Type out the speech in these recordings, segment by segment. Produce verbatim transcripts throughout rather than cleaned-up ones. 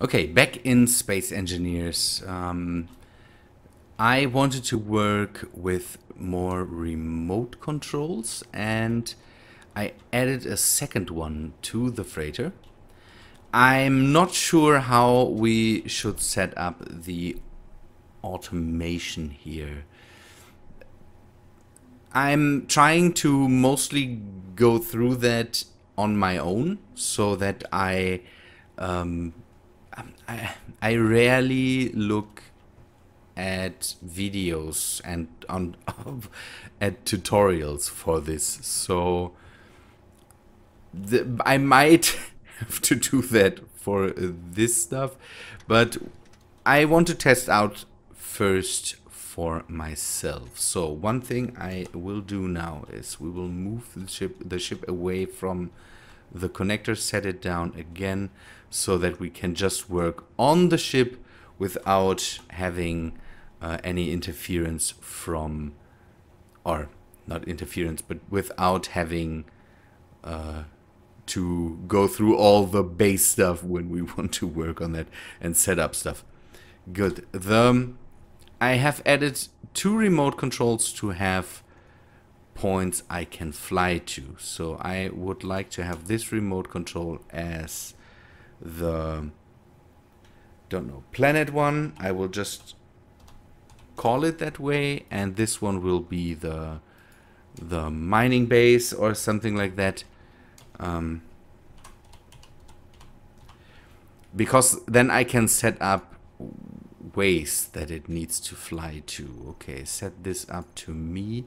Okay, back in Space Engineers. Um, I wanted to work with more remote controls, and I added a second one to the freighter. I'm not sure how we should set up the automation here. I'm trying to mostly go through that on my own, so that I um, I, I rarely look at videos and on at tutorials for this, so the, I might have to do that for this stuff, but I want to test out first for myself. So one thing I will do now is we will move the ship the ship away from the connector, set it down again, so that we can just work on the ship without having uh, any interference from, or not interference, but without having uh, to go through all the base stuff when we want to work on that and set up stuff. Good. The, I have added two remote controls to have points I can fly to. So I would like to have this remote control as the, don't know, planet one. I will just call it that way, and this one will be the the mining base or something like that, um, because then I can set up ways that it needs to fly to. Okay, set this up to me,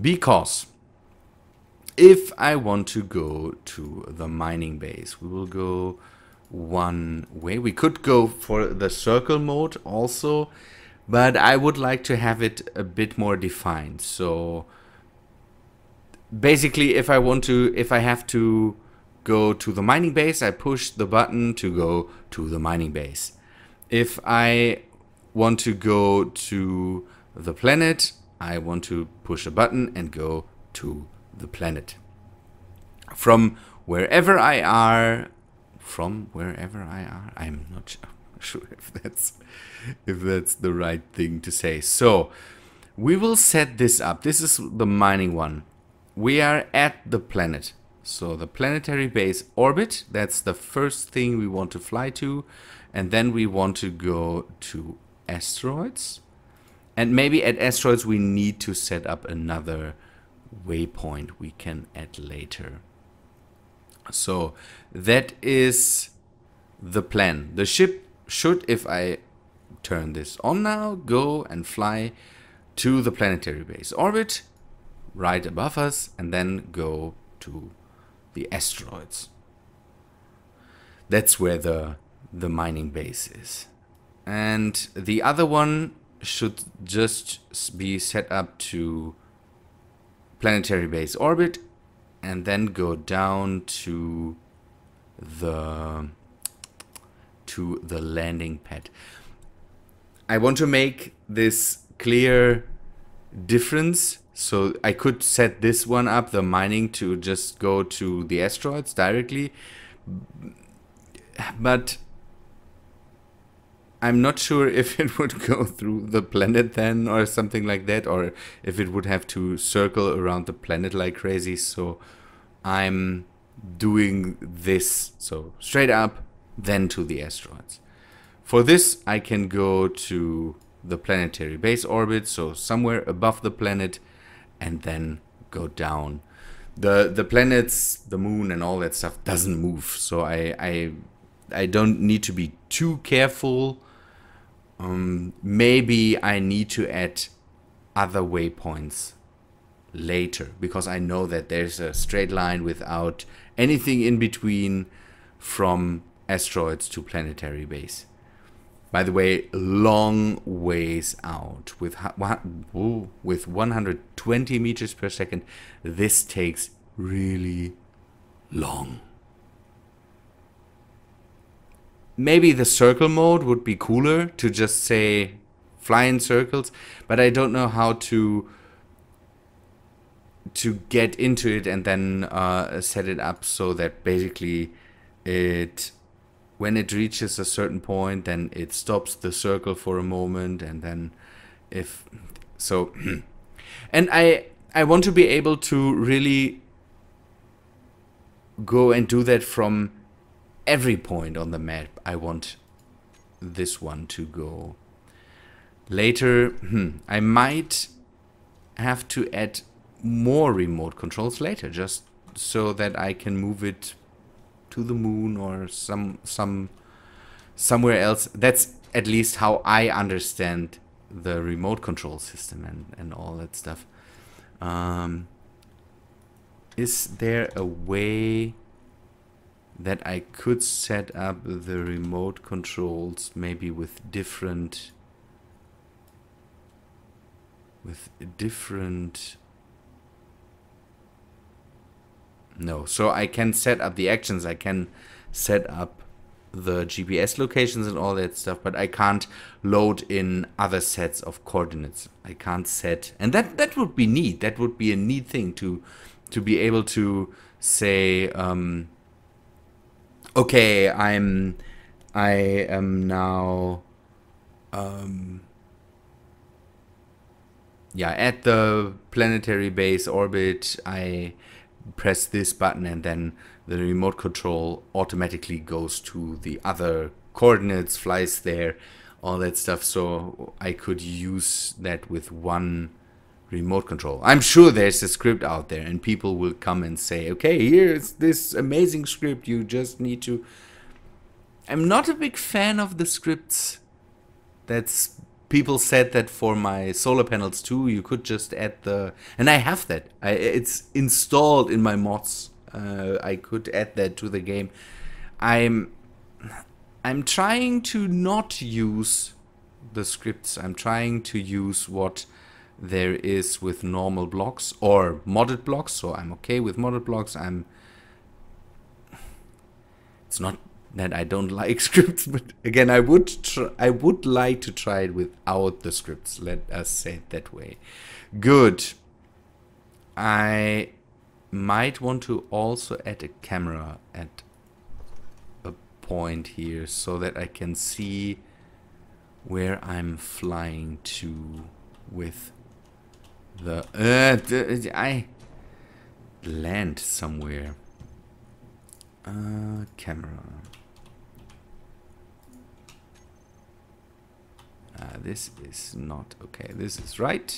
because if I want to go to the mining base, we will go one way. We could go for the circle mode also, but I would like to have it a bit more defined. So basically, if I want to, if I have to go to the mining base, I push the button to go to the mining base. If I want to go to the planet, I want to push a button and go to the planet. From wherever I are, from wherever I are, I'm not sure if that's if that's the right thing to say. So we will set this up. This is the mining one. We are at the planet. So the planetary base orbit, that's the first thing we want to fly to. And then we want to go to asteroids. And maybe at asteroids we need to set up another waypoint we can add later. So that is the plan. The ship should, if I turn this on now, go and fly to the planetary base orbit right above us, and then go to the asteroids. That's where the the mining base is. And the other one should just be set up to planetary base orbit, and then go down to the to the landing pad. I want to make this clear difference, so I could set this one up, the mining, to just go to the asteroids directly, but I'm not sure if it would go through the planet then or something like that, or if it would have to circle around the planet like crazy. So I'm doing this, so straight up, then to the asteroids. For this, I can go to the planetary base orbit, so somewhere above the planet, and then go down. The the planets, the moon and all that stuff doesn't move, so I, I, I don't need to be too careful. Um, maybe I need to add other waypoints later, because I know that there's a straight line without anything in between from asteroids to planetary base. By the way, long ways out. With, with one hundred twenty meters per second, this takes really long. Maybe the circle mode would be cooler, to just say fly in circles, but I don't know how to to get into it and then uh, set it up so that basically it when it reaches a certain point, then it stops the circle for a moment, and then if so and I I want to be able to really go and do that from every point on the map. I want this one to go. Later, hmm, I might have to add more remote controls later, just so that I can move it to the moon or some some somewhere else. That's at least how I understand the remote control system and, and all that stuff. Um, is there a way that I could set up the remote controls maybe with different with different no so I can set up the actions, I can set up the G P S locations and all that stuff, but I can't load in other sets of coordinates. I can't set, and that that would be neat. That would be a neat thing to to be able to say, um, okay, I'm I am now um, yeah, at the planetary base orbit. I press this button and then the remote control automatically goes to the other coordinates, flies there, all that stuff. So I could use that with one remote control. I'm sure there's a script out there and people will come and say, okay, here's this amazing script, you just need to... I'm not a big fan of the scripts. That's... People said that for my solar panels too. You could just add the... And I have that. I, it's installed in my mods. Uh, I could add that to the game. I'm... I'm trying to not use the scripts. I'm trying to use what there is with normal blocks or modded blocks. So I'm okay with modded blocks. I'm... It's not... that I don't like scripts, but again, I would tr I would like to try it without the scripts. Let us say it that way. Good. I might want to also add a camera at a point here so that I can see where I'm flying to with the... Uh, the I land somewhere. Uh, camera. Uh, this is not okay. This is right.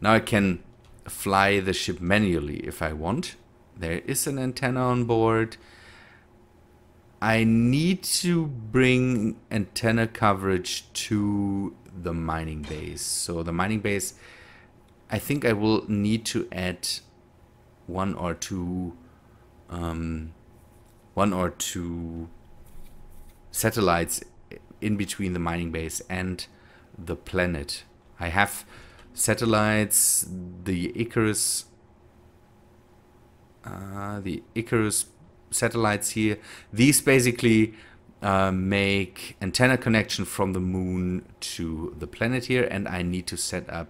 Now I can fly the ship manually if I want. There is an antenna on board. I need to bring antenna coverage to the mining base. So the mining base, I think I will need to add one or two um, one or two satellites in between the mining base and the planet. I have satellites, the Icarus, uh, the Icarus satellites here. These basically uh, make antenna connection from the moon to the planet here, and I need to set up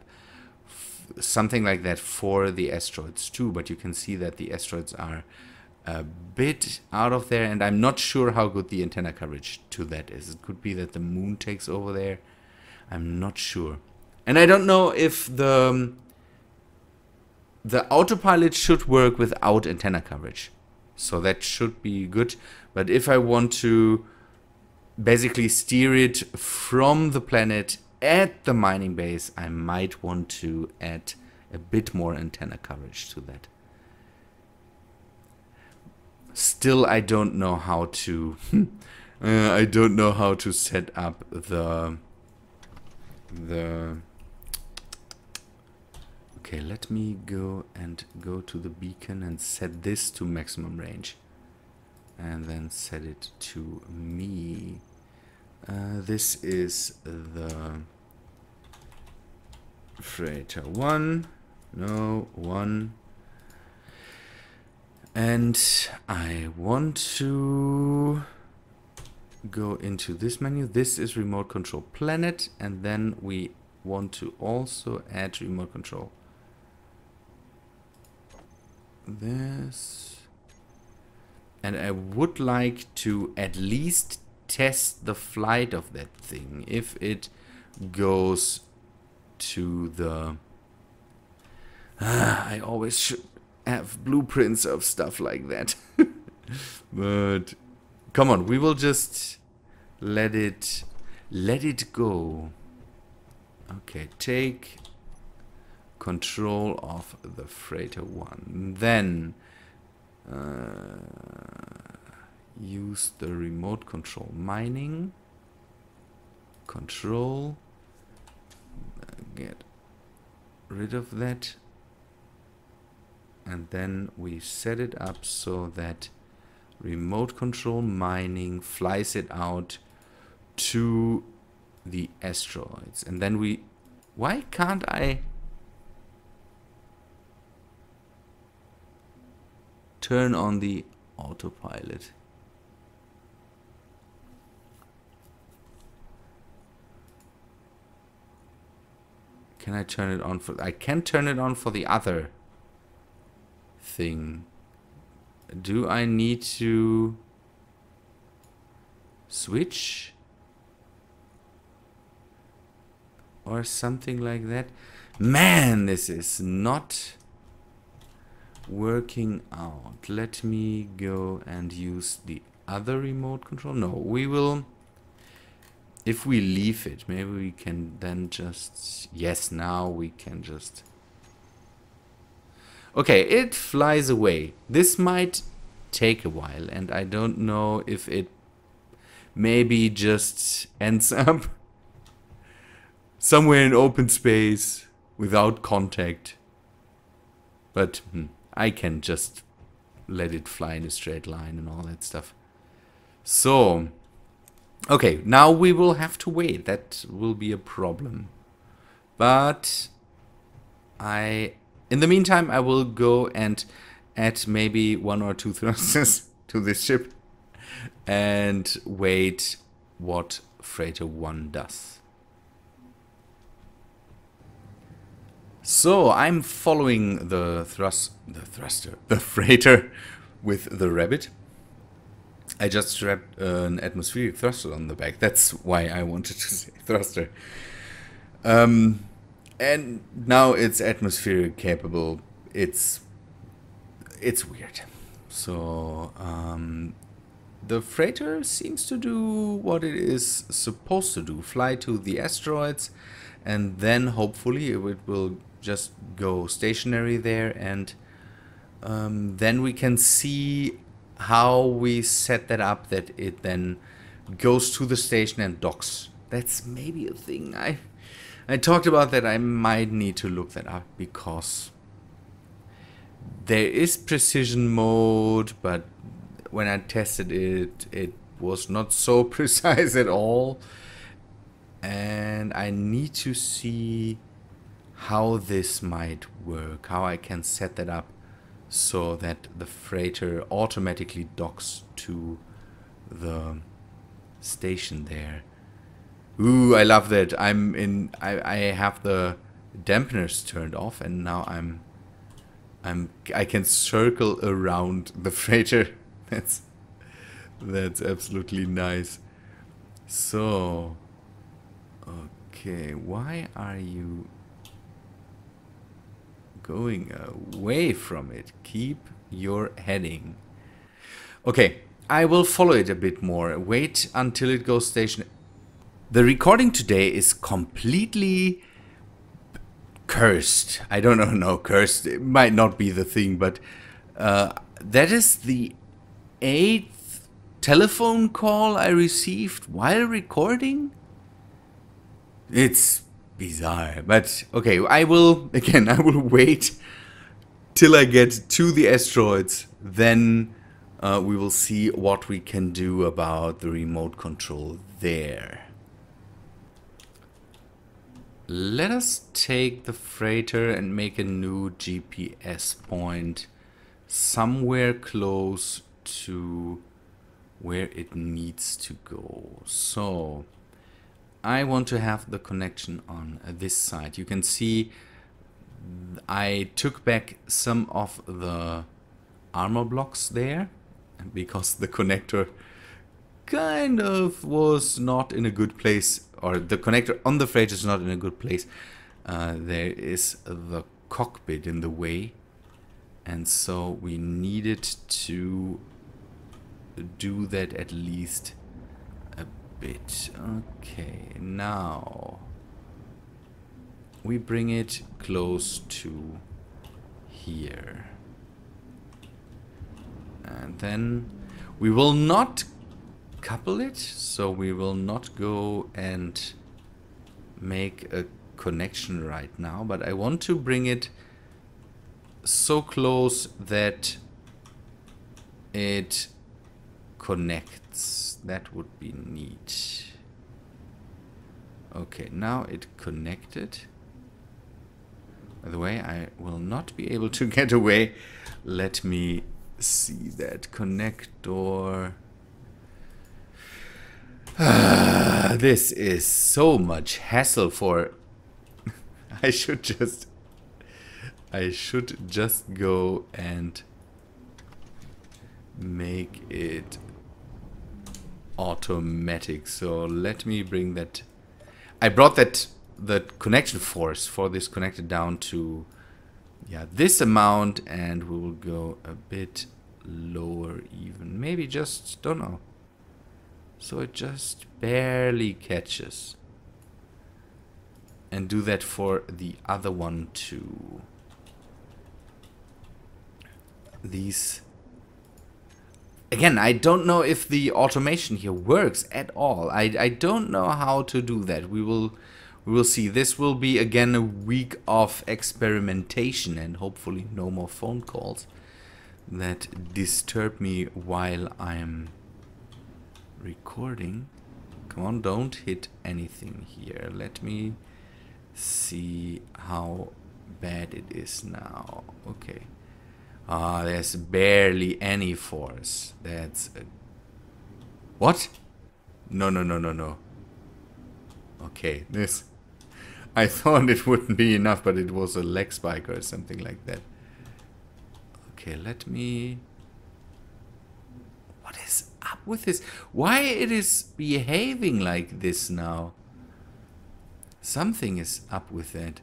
f something like that for the asteroids too. But you can see that the asteroids are a bit out of there, and I'm not sure how good the antenna coverage to that is. It could be that the moon takes over there. I'm not sure. And I don't know if the the autopilot should work without antenna coverage. So that should be good. But if I want to basically steer it from the planet at the mining base, I might want to add a bit more antenna coverage to that. Still, I don't know how to. uh, I don't know how to set up the. The. Okay, let me go and go to the beacon and set this to maximum range, and then set it to me. Uh, this is the freighter one. No one. And I want to go into this menu. This is remote control planet, and then we want to also add remote control. This And I would like to at least test the flight of that thing. If it goes to the... Ah, I always should have blueprints of stuff like that. But come on, we will just let it let it go. Okay, take control of the freighter one. Then uh, use the remote control mining. Control. Get rid of that. And then we set it up so that remote control mining flies it out to the asteroids. And then we... Why can't I turn on the autopilot? Can I turn it on for... I can turn it on for the other thing. Do I need to switch or something like that? Man, this is not working out. Let me go and use the other remote control. No, we will... If we leave it, maybe we can then just... Yes, now we can just... Okay, it flies away. This might take a while, and I don't know if it maybe just ends up somewhere in open space without contact. But hmm, I can just let it fly in a straight line and all that stuff. So, okay, now we will have to wait. That will be a problem. But I... In the meantime, I will go and add maybe one or two thrusters to this ship and wait what Freighter one does. So I'm following the thrust, the thruster, the freighter with the rabbit. I just strapped an atmospheric thruster on the back. That's why I wanted to say thruster. Um... And now it's atmospheric capable. It's it's weird. So um, the freighter seems to do what it is supposed to do: fly to the asteroids, and then hopefully it will just go stationary there, and um, then we can see how we set that up that it then goes to the station and docks. That's maybe a thing I. I talked about that. I might need to look that up because there is precision mode, but when I tested it, it was not so precise at all. And I need to see how this might work, how I can set that up so that the freighter automatically docks to the station there. Ooh, I love that. I'm in. I, I have the dampeners turned off, and now I'm. I'm. I can circle around the freighter. That's. That's absolutely nice. So. Okay, why are you going away from it? Keep your heading. Okay, I will follow it a bit more. Wait until it goes stationary. The recording today is completely cursed. I don't know, no, cursed. It might not be the thing, but uh, that is the eighth telephone call I received while recording. It's bizarre, but okay, I will, again, I will wait till I get to the asteroids, then uh, we will see what we can do about the remote control there. Let us take the freighter and make a new G P S point somewhere close to where it needs to go. So I want to have the connection on this side. You can see I took back some of the armor blocks there because the connector kind of was not in a good place, or the connector on the fridge is not in a good place. Uh, there is the cockpit in the way, and so we needed to do that at least a bit. Okay, now we bring it close to here, and then we will not couple it, so we will not go and make a connection right now, but I want to bring it so close that it connects. That would be neat. Okay, now it connected. By the way, I will not be able to get away. Let me see that connector. Ah, this is so much hassle for... I should just... I should just go and make it automatic. So let me bring that... I brought that the connection force for this connector down to yeah this amount, and we will go a bit lower even. Maybe just, don't know. So it just barely catches. And do that for the other one too. These... Again, I don't know if the automation here works at all. I, I don't know how to do that. We will, we will see. This will be again a week of experimentation, and hopefully no more phone calls that disturb me while I'm recording. Come on, don't hit anything here. Let me see how bad it is now. Okay. Ah, there's barely any force. That's a... What? No, no, no, no, no. Okay, this... I thought it wouldn't be enough, but it was a leg spike or something like that. Okay, let me... What is up with this? Why it is behaving like this now? Something is up with it.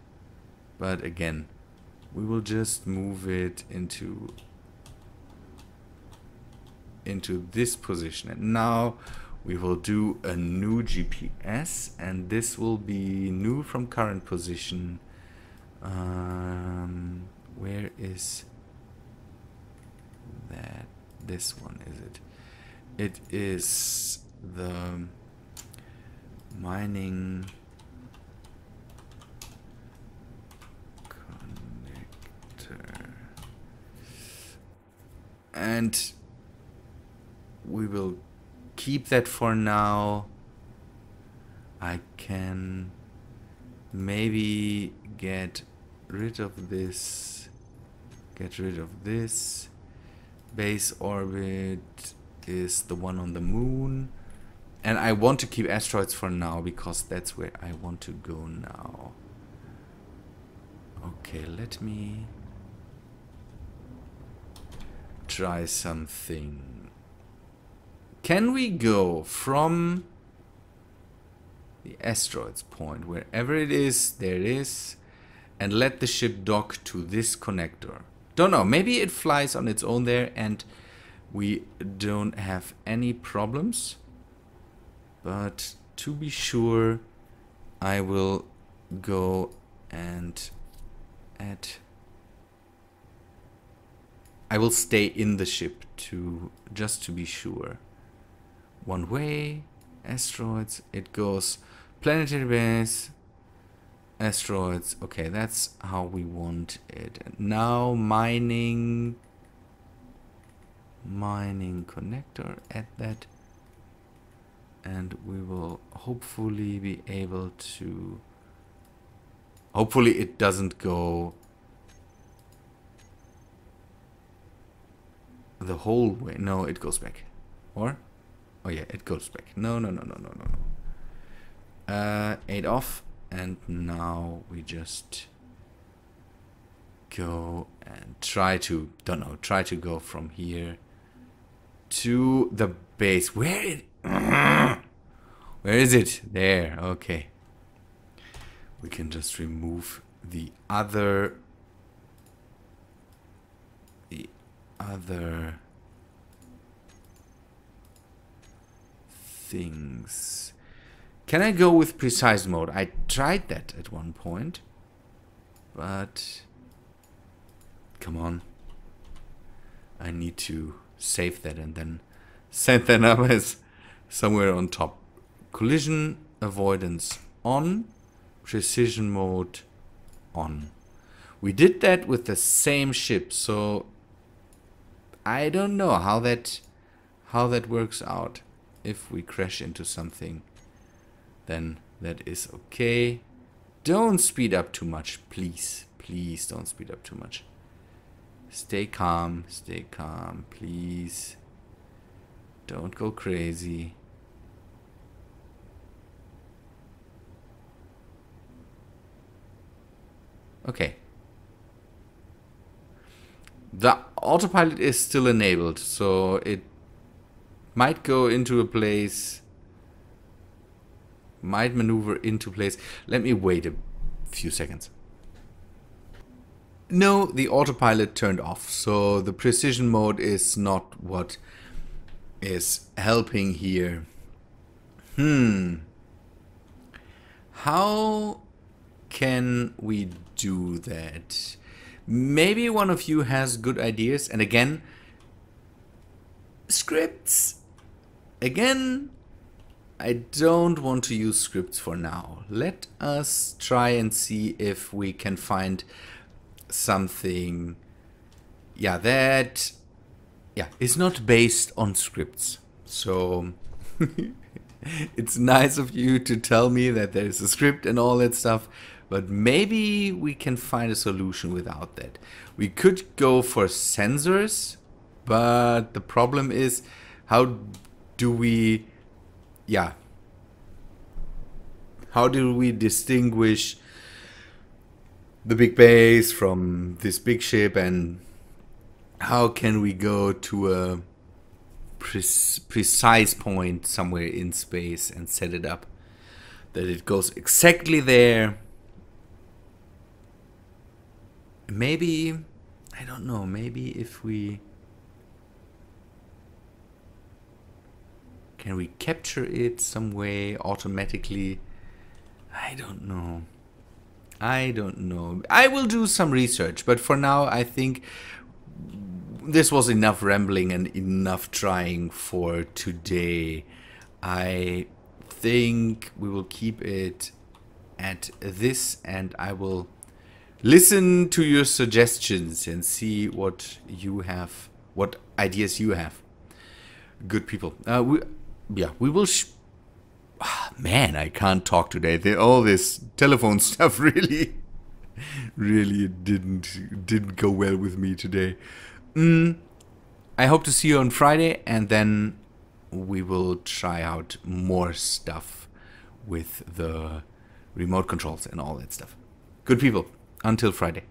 But again... We will just move it into into this position, and now we will do a new G P S, and this will be new from current position. Um, where is that? This one is it? It is the mining. And we will keep that for now. I can maybe get rid of this, get rid of this. Base orbit is the one on the moon. And I want to keep asteroids for now because that's where I want to go now. Okay, let me... try something. Can we go from the asteroids point, wherever it is, there it is, and let the ship dock to this connector? Don't know, maybe it flies on its own there and we don't have any problems. But to be sure, I will go and add... I will stay in the ship to just to be sure. One way, asteroids, it goes planetary base, asteroids. Okay, that's how we want it. And now mining, mining connector, add that. And we will hopefully be able to... Hopefully it doesn't go the whole way. No, it goes back. Or? Oh yeah, it goes back. No, no, no, no, no, no, no. Uh, eight off. And now we just go and try to, don't know, try to go from here to the base. Where is it? Where is it? There. Okay. We can just remove the other... The other... things. Can I go with precise mode? I tried that at one point. But... Come on. I need to save that and then set that up as somewhere on top. Collision avoidance on. Precision mode on. We did that with the same ship, so I don't know how that how that works out. If we crash into something, then that is okay. Don't speed up too much, please. Please don't speed up too much. Stay calm, stay calm, please. Don't go crazy. Okay. The autopilot is still enabled, so it might go into a place, might maneuver into place. Let me wait a few seconds. No, the autopilot turned off, so the precision mode is not what is helping here. Hmm. How can we do that? Maybe one of you has good ideas. And again, scripts. Again, I don't want to use scripts for now. Let us try and see if we can find something. Yeah, that yeah, it's not based on scripts. So it's nice of you to tell me that there is a script and all that stuff. But maybe we can find a solution without that. We could go for sensors, but the problem is, how do we, yeah, how do we distinguish the big base from this big ship, and how can we go to a pre precise point somewhere in space and set it up that it goes exactly there? Maybe, I don't know, maybe if we... Can we capture it some way automatically? I don't know. I don't know. I will do some research, but for now I think this was enough rambling and enough trying for today. I think we will keep it at this, and I will... Listen to your suggestions and see what you have, what ideas you have. Good people. Uh, we, yeah, we will... Sh ah, man, I can't talk today. They, all this telephone stuff really, really didn't didn't go well with me today. Mm, I hope to see you on Friday, and then we will try out more stuff with the remote controls and all that stuff. Good people. Until Friday.